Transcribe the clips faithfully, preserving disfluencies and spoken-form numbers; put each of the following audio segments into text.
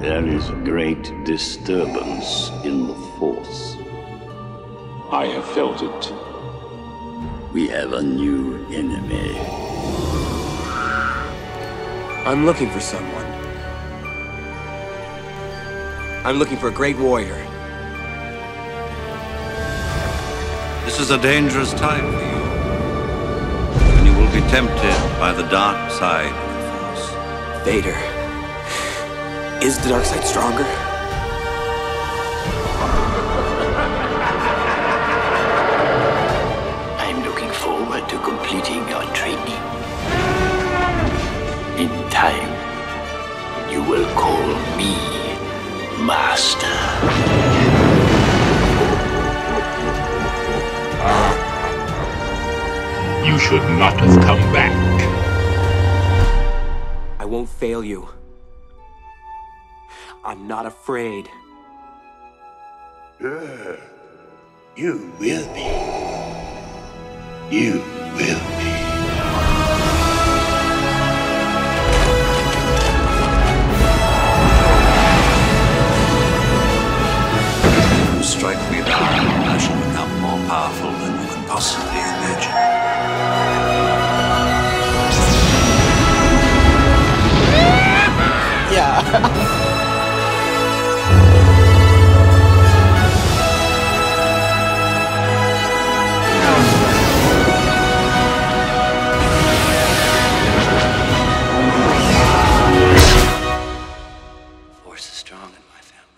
There is a great disturbance in the Force. I have felt it. We have a new enemy. I'm looking for someone. I'm looking for a great warrior. This is a dangerous time for you, and you will be tempted by the dark side of the Force. Vader. Is the dark side stronger? I'm looking forward to completing our training. In time, you will call me Master. You should not have come back. I won't fail you. I'm not afraid. Sure. You will be. You will be. You strike me down, and I shall become more powerful than you can possibly imagine. Force is strong in my family.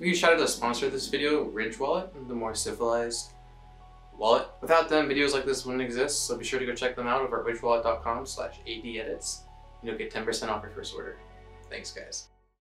We shout out to the sponsor of this video, Ridge Wallet, the more civilized wallet. Without them, videos like this wouldn't exist, so be sure to go check them out over at ridgewallet.com slash adedits, and you'll get ten percent off your first order. Thanks, guys.